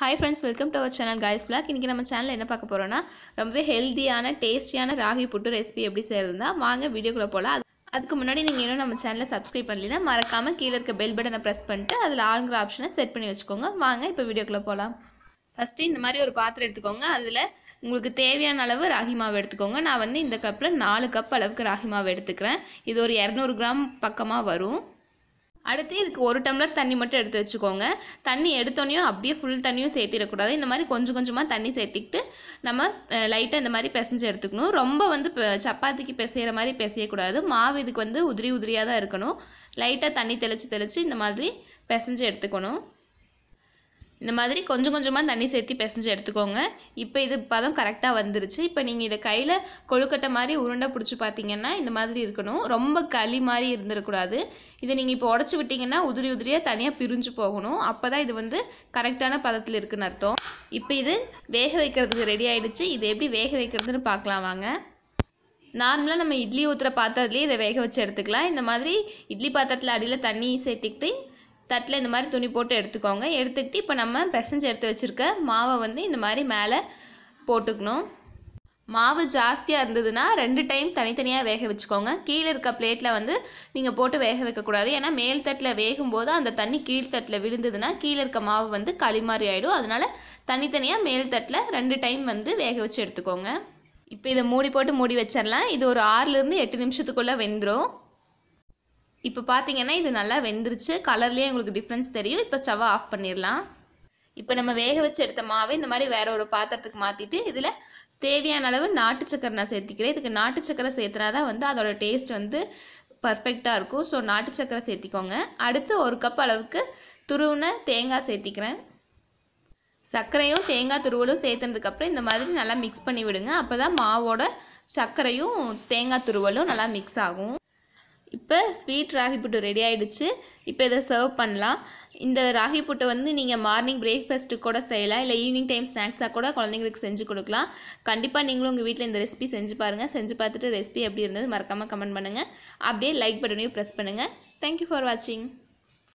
high friends welcome to our channel guys vlog इनके नम्म channel एन्ना पार्क्क पोरोमना रोम्बवे हेल्दीयाना टेस्टीयाना रागी पुट्टु रेसिपी एप्पडी सेयरदुन्ना वांगा वीडियोक्कुल्ल पोलाम अदुक्कु मुन्नाडी नेंगा इन्नोम नम्म चैनल सब्सक्राइब पन्नलेना मरक्कामा कीला इरुक्क बेल बटन प्रेस पण्णिट्टु अदुल ऑलंगற ஆப்ஷனை செட் பண்ணி வெச்சுக்கோங்க வாங்க இப்ப வீடியோக்குள்ள போலாம் ஃபர்ஸ்ட் இந்த மாதிரி ஒரு பாத்திரம் எடுத்துக்கோங்க அதுல உங்களுக்கு தேவையான அளவு ராகி மாவு எடுத்துக்கோங்க நான் வந்து இந்த கப்ல 4 கப் அளவுக்கு ராகி மாவு எடுத்துக்கிறேன் இது ஒரு 200 கிராம் பக்கமா வரும் அடுத்து இதுக்கு ஒரு டம்ளர் தண்ணி மட்டும் எடுத்து வெச்சுக்கோங்க தண்ணி எடுத்தோனியும் அப்படியே ஃபுல் தண்ணியும் சேர்த்திட கூடாது இந்த மாதிரி கொஞ்சம் கொஞ்சமா தண்ணி சேர்த்திட்டு நம்ம லைட்டா இந்த மாதிரி பிசைஞ்சு எடுத்துக்கணும் ரொம்ப வந்து சப்பாத்திக்கு பிசையற மாதிரி பிசைய கூடாது மாவு இதுக்கு வந்து உதிரி உதிரியா தான் இருக்கணும் லைட்டா தண்ணி தெளிச்சு இந்த மாதிரி பிசைஞ்சு எடுத்துக்கணும் இந்த மாதிரி கொஞ்சம் கொஞ்சமா தண்ணி சேர்த்தி பிசைஞ்சு எடுத்துக்கோங்க இப்போ இது பதம் கரெக்ட்டா வந்திருச்சு இப்போ நீங்க இத கையில கொழுக்கட்டை மாதிரி உருண்டை பிடிச்சு பாத்தீங்கன்னா இந்த மாதிரி இருக்கணும் ரொம்ப களி மாதிரி இருந்திர கூடாது இத நீங்க இப்போ உடைச்சு விட்டீங்கன்னா உதிரி உதிரியா தனியா பிரிஞ்சு போகணும் அப்பதான் இது வந்து கரெக்ட்டான பதத்துல இருக்குன்னு அர்த்தம் இப்போ இது வேக வைக்கிறதுக்கு ரெடி ஆயிடுச்சு இது எப்படி வேக வைக்கிறதுன்னு பார்க்கலாம் வாங்க நார்மலா நம்ம இட்லி ஊத்துற பாத்திரத்திலே இத வேக வச்சு எடுத்துக்கலாம் இந்த மாதிரி இட்லி பாத்திரத்துல அடியில தண்ணி சேர்த்திட்டு தட்டல இந்த மாதிரி துணி போட்டு எடுத்துக்கோங்க எடுத்துக்கிட்டு இப்போ நம்ம பிசைஞ்சு எடுத்து வச்சிருக்க மாவை வந்து இந்த மாதிரி மேலே போட்டுக்கணும் மாவு ஜாஸ்தியா இருந்ததுனா ரெண்டு டைம் தனித்தனியா வேக வெச்சுக்கோங்க கீழ இருக்க பிளேட்ல வந்து நீங்க போட்டு வேக வைக்க கூடாது ஏனா மேல் தட்டல வேகும்போது அந்த தண்ணி கீழ் தட்டல விழுந்ததுனா கீழ இருக்க மாவு வந்து களி மாதிரி ஆயிடும் அதனால தனித்தனியா மேல் தட்டல ரெண்டு டைம் வந்து வேக வெச்சு எடுத்துக்கோங்க இப்போ இத மூடி போட்டு மூடி வெச்சிரலாம் இது ஒரு 6 ல இருந்து 8 நிமிஷத்துக்குள்ள வெந்துரும் இப்போ பாத்தீங்கன்னா இது நல்லா வெந்திருச்சு கலர்லயே உங்களுக்கு டிஃபரன்ஸ் தெரியும் இப்போ ஸ்டவ் ஆஃப் பண்ணிரலாம் இப்போ நம்ம வேக வச்சு எடுத்த மாவை இந்த மாதிரி வேற ஒரு பாத்திரத்துக்கு மாத்திட்டு இதுல தேவையான அளவு நாட்டு சக்கரை நான் சேர்த்திக்கிறேன் இதுக்கு நாட்டு சக்கரை சேர்த்தனாதான் வந்து அதோட டேஸ்ட் வந்து பெர்ஃபெக்ட்டா இருக்கும் சோ நாட்டு சக்கரை சேர்த்திக்கோங்க அடுத்து ஒரு கப் அளவுக்கு துருவுன தேங்காய் சேர்த்திக்கிறேன் சக்கரையும் தேங்காய் துருவலும் சேர்த்தனதுக்கு அப்புறம் இந்த மாதிரி நல்லா மிக்ஸ் பண்ணி விடுங்க அப்பதான் மாவோட சக்கரையும் தேங்காய் துருவலும் நல்லா மிக்ஸ் ஆகும் இப்போ ஸ்வீட் ராகி புட்டு ரெடி ஆயிடுச்சு இப்போ இத சர்வ் பண்ணலாம் இந்த ராகி புட்டு வந்து நீங்க மார்னிங் பிரேக்ஃபாஸ்ட் கூட செய்யலாம் இல்ல ஈவினிங் டைம் ஸ்நாக்ஸா கூட குழந்தைகளுக்கு செஞ்சு கொடுக்கலாம் கண்டிப்பா நீங்களும் உங்க வீட்ல இந்த ரெசிபி செஞ்சு பாருங்க செஞ்சு பார்த்துட்டு ரெசிபி எப்படி இருந்தது மறக்காம கமெண்ட் பண்ணுங்க அப்படியே லைக் பட்டனையும் பிரஸ் பண்ணுங்க Thank you for watching